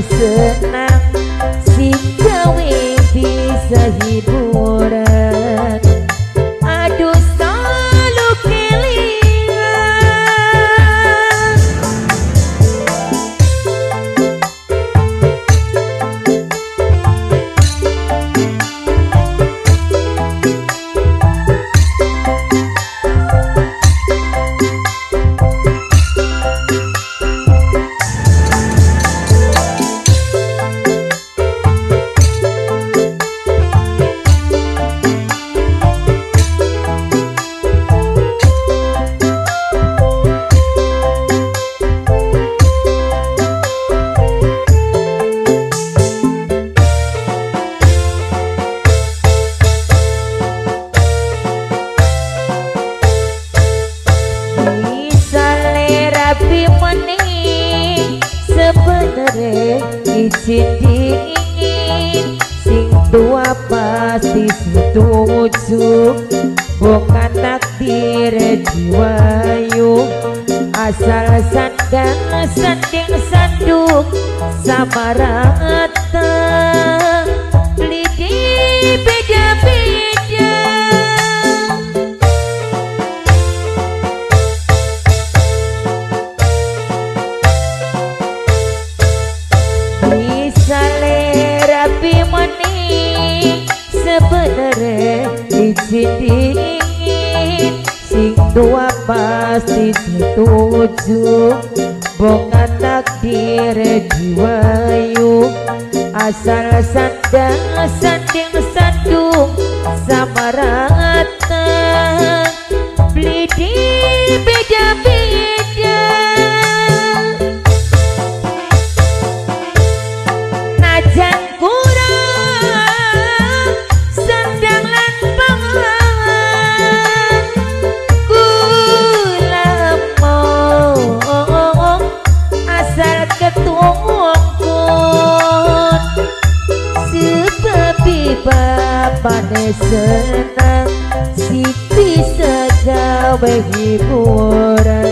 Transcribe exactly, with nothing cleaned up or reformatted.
Senang si gawe bisa hiburan, aduh selalu kelingan. Izin diingin sing tua pasti suatu wujud, bukan takdir jiwayu. Asal sandang sanding sanduk sama rata, lidi beda-beda. Izin diingin sing tua pasti setuju, bukan takdir jiwayu. Asal sandang sanding sandung sama rata, blidi beda-beda. Najan Bane senang si bisa gawe hiburan.